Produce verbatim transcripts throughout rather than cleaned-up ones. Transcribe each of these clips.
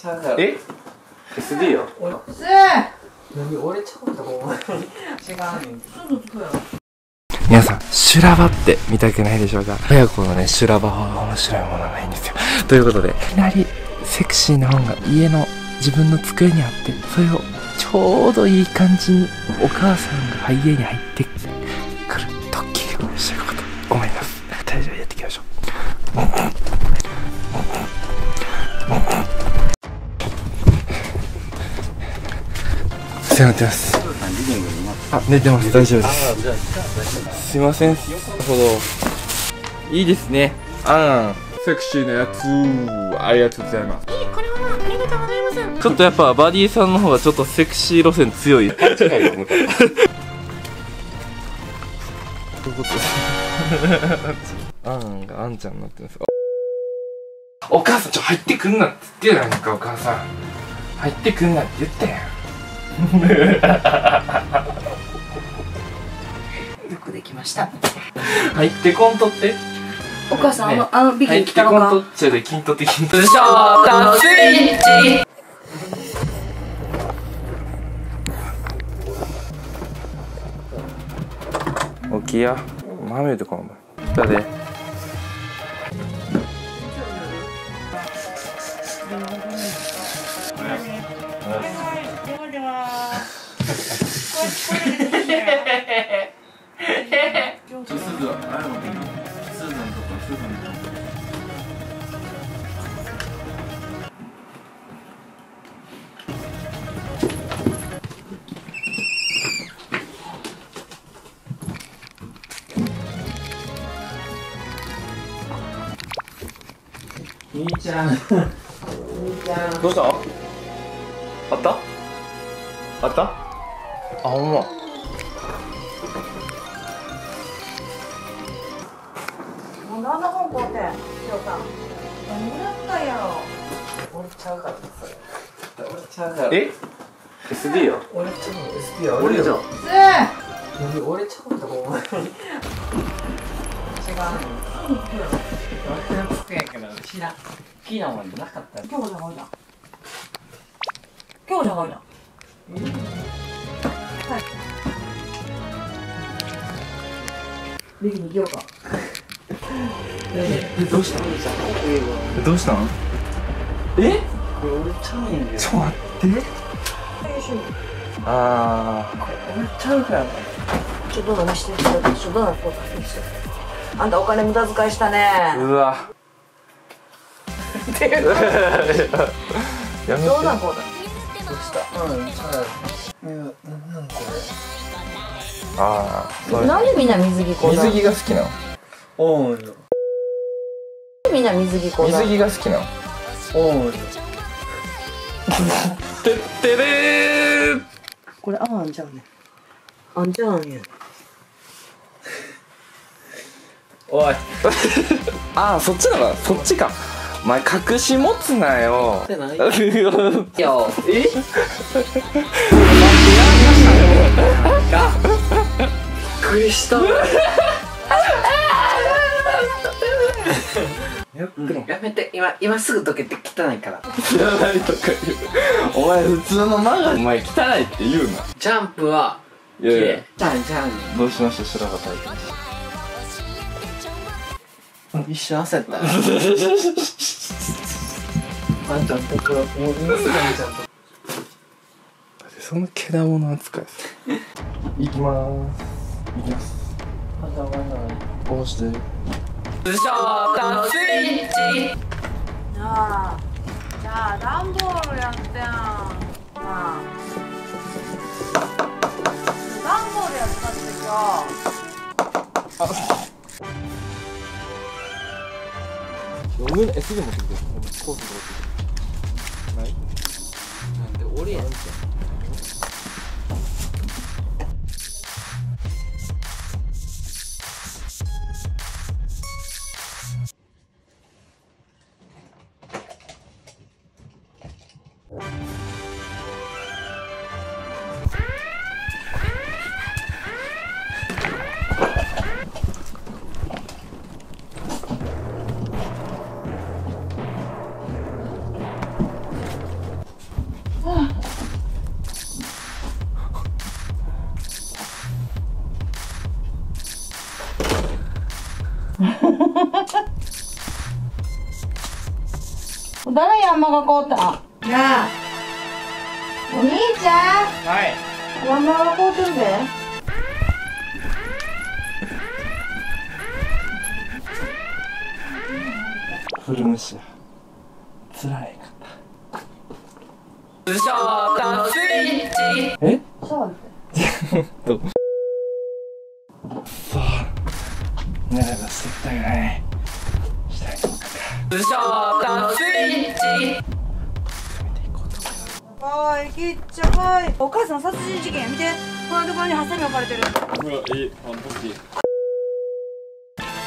ちゃうだろ。え エスディー よ。何折れちゃうんだもん。違うねん。皆さん、修羅場って見たくないでしょうか。親子のね、修羅場は面白いものないんですよ。ということで、いきなりセクシーな本が家の自分の机にあって、それをちょうどいい感じにお母さんが家に入ってくるドッキリをしてること思います。大丈夫、やっていきましょう。寝てます。あ、寝てます。大丈夫です。すいません。なるほど。いいですね。あー、セクシーなやつー。ありがとうございます。えー、これはありがとうございません。ちょっとやっぱバディさんの方がちょっとセクシー路線強い。どういうことですか。あんがあんちゃんになってます。お母さん、ちょ、入ってくんなって言ってたやんか、お母さん。入ってくんなって言ったやん。よくできました。入ってこんとって。お母さん、ね、あのビキに来たのか。入ってこんとっちゃで金とって金とって。ショートスイッチ。起きや。豆とかお前。だで。兄ちゃん、兄ちゃん、どうした？あった？あった？あ、ほんま。なんであんな本買うてん、ひろさん。何やったんやろ。折れちゃうからそれ。折れちゃうから。え？エスディー よ。折れちゃう。エスディー よ。折れちゃう。ええ。折れちゃうんだもん。違う。私やけど知らん。キーナもなかった。今日じゃないな。今日じゃないな。はい。ビキに行こうか。え、どうしたの？どうしたの？え？これ俺ちゃうんや。ちょっと待って。ああ。これ俺ちゃうからね。ちょっとどうなしてる？ちょっとどうなってる？あんたお金無駄遣いしたね。うわ。っていう。冗談こうだ。どうした？うん。え、なんこれ。ああ。なんでみんな水着こうだ。水着が好きなの。おー。みんな水着こうだ。水着が好きなの。おー。てってれー。これあんちゃんね。あんちゃんね。おいああ、そっちなの、そっちか。お前隠し持つなよ。えびっくりした。やめて、今今すぐ溶けて汚いから。汚いとか言う。お前普通のマガジン、お前汚いって言うな。ジャンプは綺麗。じゃんじゃん。どうしました、白髪大会。一瞬焦った。あんちゃんとこれもうすぐあんちゃんと。だってそのけだもの扱いです。いきまーす。いきます。まだまだ。押して。ショートスイッチ。じゃあ、じゃあダンボールやってん。なあ。ダンボールやったって今日。あ。上の エスディー 持ってきて、コース持ってきて。ない？なんで俺やん。だ山が凍ったの。なあお兄ちゃん。はい、山が凍ってるぜ。古虫やつらいかった。シャワーのスイッチ。え？シャワーって。そう。ネタが捨てたくない。したいと思った。シャワーのスイッチ。おい、キッチャーボーイ。お母さん殺人事件見て。このところにハサミ置かれてる。うわ、いい。あんたき。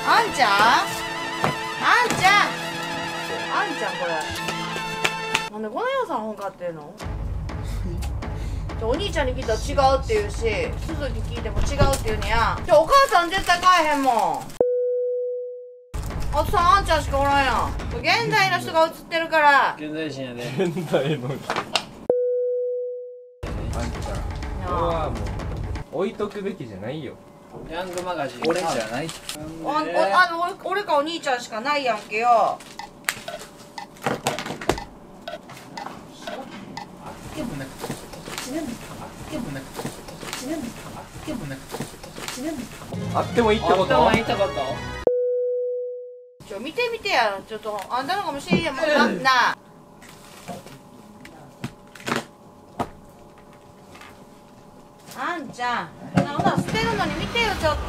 あんちゃん？あんちゃん。あんちゃんこれなんでこのようさん本買ってるの？お兄ちゃんに聞いたら違うって言うし、すずに聞いても違うって言うねや。じゃあお母さん絶対買えへんもん。あとさんあんちゃんしかおらんやん。現代の人が映ってるから。現代人やね。現代の人。あんちゃんこれはもう置いとくべきじゃないよ。ヤングマガジン俺じゃない。あの俺かお兄ちゃんしかないやんけよ。あってもいいってこと？ちょ見てみてや。ちょっとあんたのかもしれんやもんな。なああんちゃん、なんか捨てるのに見てよちょっと。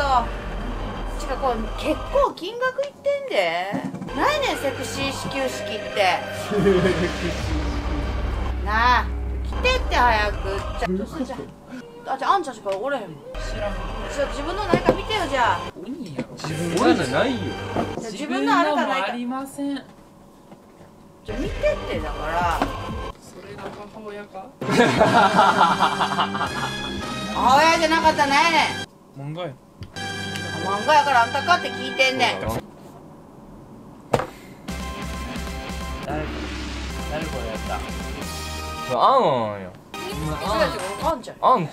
ちかこれ結構金額いってんで。ないねんセクシー始球式って。なあ。来てって早く。ちゃんとすんじゃん。あ、じゃああんちゃんしかおれへんもん。知らん。ちょっと自分の何か見てよじゃあ。おいやろ。自分のないよ。自分のあるかないか。ありません。じゃ見てってだから。それが母親か。母親じゃなかったね。漫画や。漫画やからあんたかって聞いてんねん。誰これ誰これやった。あんや。あんちゃん。あんちゃん。あん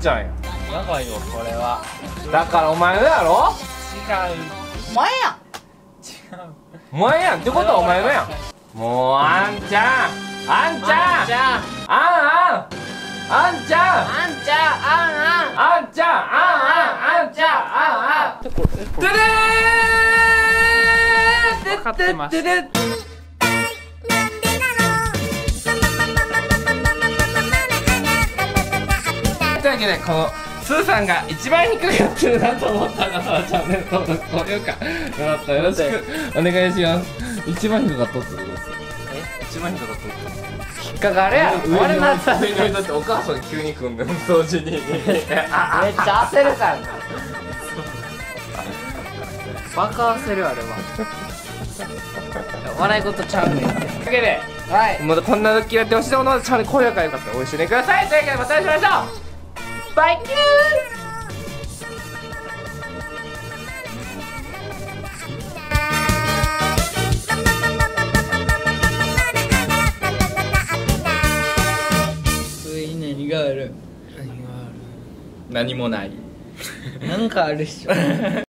ちゃんや。やばいよこれは。だからお前のやろ？違う。お前や。違う。お前やんってことはお前のやん。もうあんちゃん。あんちゃん。あんあん。あんちゃん。あんちゃん。あんあん。あんちゃん。あんあん。あんちゃん。あんあん。てれー。わかってます。というわけでこのスーさんが一番低くやってるなと思った方はチャンネル登録高評価よかったよろしくお願いします。一番低かったってことですよ。え一番低かったって引っかかるやろ。俺のためにだってお母さん急に組んでも同時にめっちゃ焦るからな。バカ焦るあれは笑い事ちゃうねん。というわけでまたこんなドッキリやってほしいと思うのでチャンネル高評価よかったらお一緒にください。というわけでまたお会いしましょう。バイキュー。何がある？何がある？何もない。なんかあるっしょ。